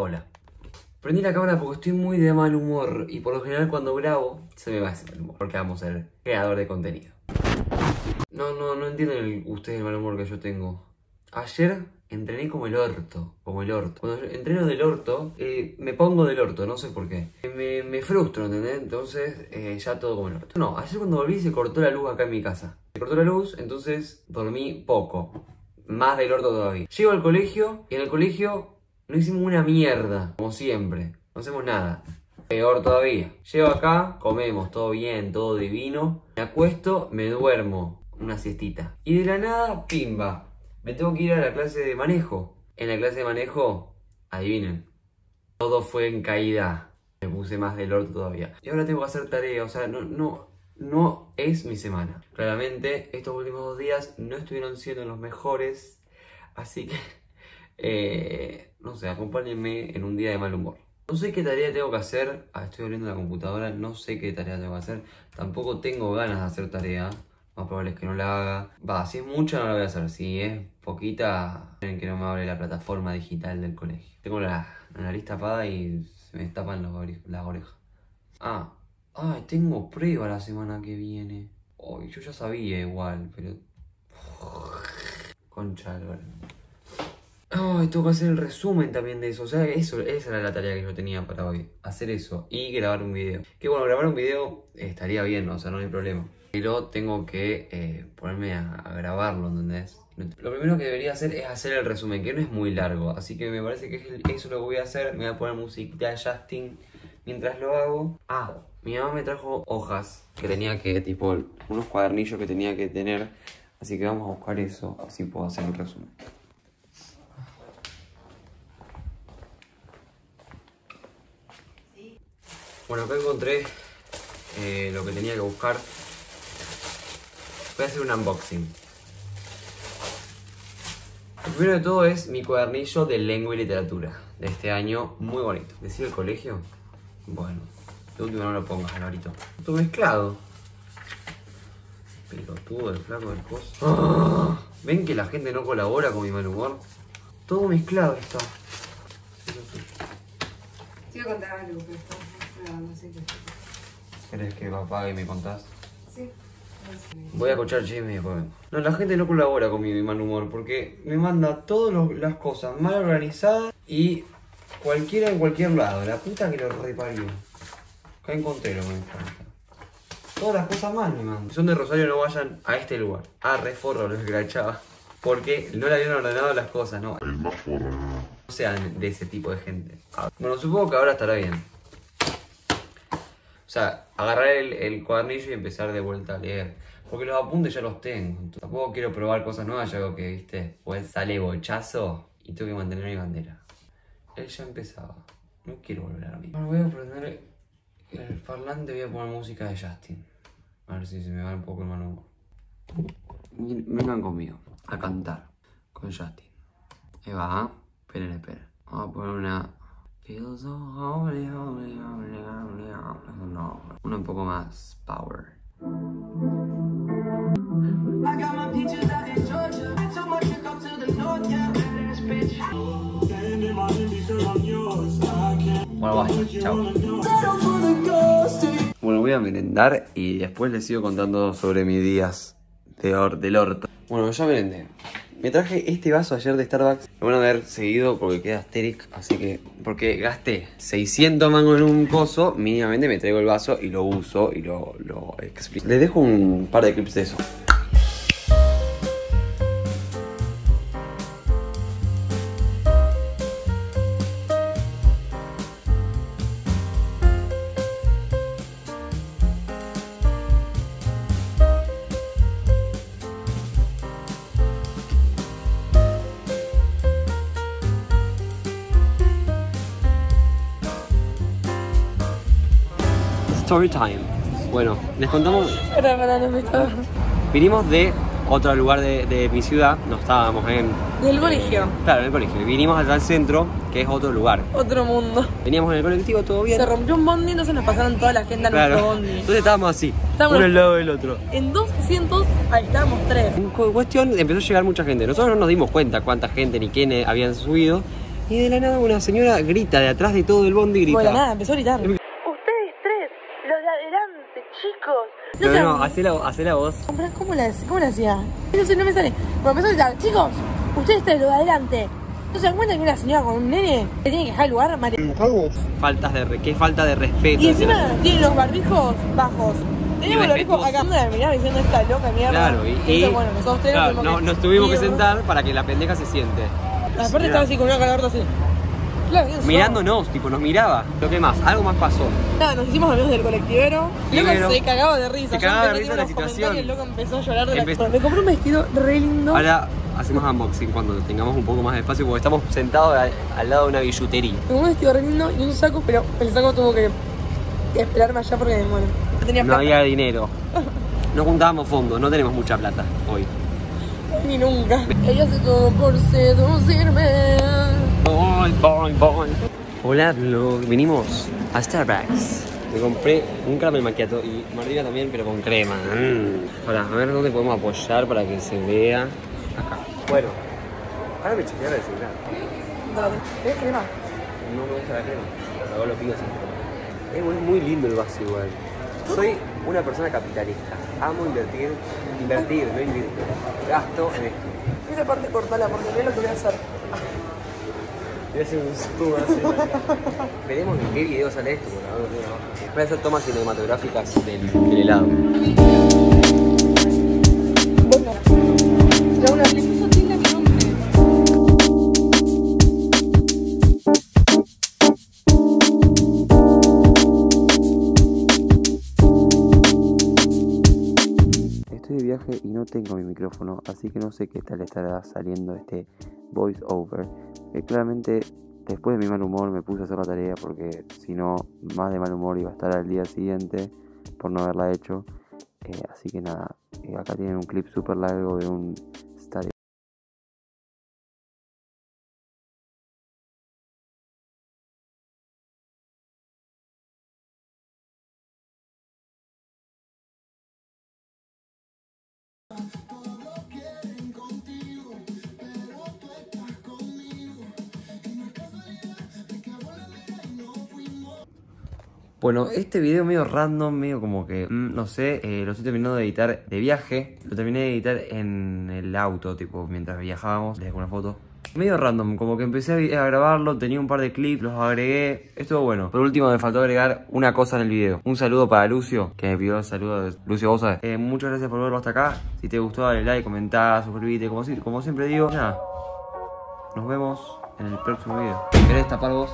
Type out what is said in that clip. Hola. Prendí la cámara porque estoy muy de mal humor y por lo general cuando grabo se me va ese mal humor porque vamos a ser creador de contenido. No entienden ustedes el mal humor que yo tengo. Ayer entrené como el orto, Cuando yo entreno del orto, me pongo del orto, no sé por qué. Me frustro, ¿entendés? Entonces ya todo como el orto. No, ayer cuando volví se cortó la luz acá en mi casa. Se cortó la luz, entonces dormí poco. Más del orto todavía. Llego al colegio y en el colegio no hicimos una mierda, como siempre. No hacemos nada. Peor todavía. Llego acá, comemos, todo bien, todo divino. Me acuesto, me duermo una siestita. Y de la nada, pimba. Me tengo que ir a la clase de manejo. En la clase de manejo, adivinen, todo fue en caída. Me puse más del orto todavía. Y ahora tengo que hacer tarea, o sea, no es mi semana. Claramente, estos últimos 2 días no estuvieron siendo los mejores. Así que... no sé, acompáñenme en un día de mal humor. No sé qué tarea tengo que hacer. Estoy abriendo la computadora, no sé qué tarea tengo que hacer. Tampoco tengo ganas de hacer tarea. Más probable es que no la haga. Va, si es mucha no la voy a hacer. Si es poquita, miren que no me abre la plataforma digital del colegio. Tengo la nariz tapada y se me tapan las orejas. Ay, tengo prueba la semana que viene. Ay, yo ya sabía igual, pero... Concha del verano. Ay, tengo que hacer el resumen también de eso. O sea, esa era la tarea que yo tenía para hoy. Hacer eso y grabar un video. Que bueno, grabar un video estaría bien, o sea, no hay problema. Pero tengo que ponerme a grabarlo, ¿entendés? Lo primero que debería hacer es hacer el resumen, que no es muy largo. Así que me parece que eso es lo que voy a hacer. Me voy a poner musiquita de Justin mientras lo hago. Mi mamá me trajo hojas que tenía que, tipo, unos cuadernillos que tenía que tener. Así que vamos a buscar eso, así puedo hacer el resumen. Bueno, acá encontré lo que tenía que buscar. Voy a hacer un unboxing. Lo primero de todo es mi cuadernillo de lengua y literatura de este año, muy bonito. ¿Decir el colegio? Bueno, de último no lo pongas, Alvarito. Todo mezclado. Pelotudo, el flaco del coso. ¡Oh! ¿Ven que la gente no colabora con mi mal humor? Todo mezclado está. Te voy a contar algo, pero está. No sé qué. ¿Querés que apague y me contás? Sí. Voy a escuchar chisme y después vengo. No, la gente no colabora con mi mal humor porque me manda todas las cosas mal organizadas y cualquiera en cualquier lado. La puta que lo reparió. Acá encontré lo que me falta. Todas las cosas mal me mandan. Si son de Rosario no vayan a este lugar. Reforro, lo escrachaba. Porque no le habían ordenado las cosas, no. El más forro, no. No sean de ese tipo de gente. Bueno, supongo que ahora estará bien. O sea, agarrar el cuadernillo y empezar de vuelta a leer. Porque los apuntes ya los tengo. Entonces, tampoco quiero probar cosas nuevas, ya veo que, viste, pues sale bochazo y tengo que mantener mi bandera. Él ya empezaba. No quiero volver a mí. Bueno, voy a prender el parlante, voy a poner música de Justin. A ver si se me va un poco el mal humor. Vengan conmigo a cantar con Justin. Ahí va, esperen. Vamos a poner una... No, uno un poco más power. Bueno, basta, chao. Bueno, voy a merendar y después les sigo contando sobre mis días del orto. Bueno, ya merendé. Me traje este vaso ayer de Starbucks. Lo van a ver seguido porque queda asteric. Así que... Porque gasté 600 mangos en un coso. Mínimamente me traigo el vaso y lo uso y lo explico. Les dejo un par de clips de eso. Story time. Bueno, les contamos... Vinimos de otro lugar de mi ciudad, no estábamos en... Del colegio. Claro, en el colegio. Vinimos hasta el centro, que es otro lugar. Otro mundo. Veníamos en el colectivo, todo bien. Se rompió un bondi, entonces nos pasaron toda la gente a nuestro bondi. Entonces estábamos así, uno al lado del otro. En 200, ahí estábamos 3. En cuestión, empezó a llegar mucha gente. Nosotros no nos dimos cuenta cuánta gente ni quiénes habían subido. Y de la nada una señora grita de atrás de todo el bondi, grita. Bueno, nada, empezó a gritar. Ustedes tres, los de adelante, chicos. No, hacé la voz. ¿Cómo la hacía? No sé, no me sale. Pero empezó a gritar, chicos, ustedes tres, los de adelante. ¿No se dan cuenta que una señora con un nene le tiene que dejar el lugar? Qué falta de respeto. Y encima tienen los barbijos bajos. Teníamos los barbijos acá. Mirá, diciendo esta loca mierda. Claro, y bueno, nosotros tres claro, no, nos tuvimos que sentar para que la pendeja se siente. Aparte estaba así con una calarta así. Claro, mirándonos, tipo, nos miraba. Lo que más, algo más pasó. Nada, nos hicimos amigos del colectivero. Luego se cagaba de risa. Se cagaba de risa la situación. El loco empezó a llorar de la cara. Me compré un vestido re lindo. Ahora hacemos unboxing cuando tengamos un poco más de espacio, porque estamos sentados al lado de una billutería. Me compré un vestido re lindo y un saco, pero el saco tuvo que esperarme allá porque, bueno, no tenía plata. No había dinero. No juntábamos fondos, no tenemos mucha plata hoy. Ni nunca. Ella se todo por seducirme. Hola, vinimos a Starbucks. Me compré un caramel macchiato y margarita también, pero con crema. Ahora, a ver dónde podemos apoyar para que se vea. Acá. Bueno, ahora me chequearon el celular. ¿Es crema? No me gusta la crema, pero lo pido sin crema. Es muy lindo el vaso igual. Soy una persona capitalista. Amo invertir, no invierto. Gasto en esto. Y una parte cortala, porque no es lo que voy a hacer. Voy a hacer un zoom así. Veremos en qué video sale esto, por favor. Voy a hacer tomas cinematográficas del helado. Y no tengo mi micrófono, así que no sé qué tal estará saliendo este voice over. Claramente después de mi mal humor me puse a hacer la tarea, porque si no, más de mal humor iba a estar al día siguiente por no haberla hecho. Así que nada, acá tienen un clip super largo de un study. Bueno, este video medio random, medio como que, no sé, lo estoy terminando de editar de viaje. Lo terminé de editar en el auto, tipo, mientras viajábamos. Les dejo una foto. Medio random, como que empecé a grabarlo, tenía un par de clips, los agregué. Estuvo bueno. Por último, me faltó agregar una cosa en el video. Un saludo para Lucio, que me pidió saludos. Lucio, vos sabés. Muchas gracias por verlo hasta acá. Si te gustó, dale like, comentá, suscribite, como siempre digo. Nada, nos vemos en el próximo video. ¿Querés tapar vos?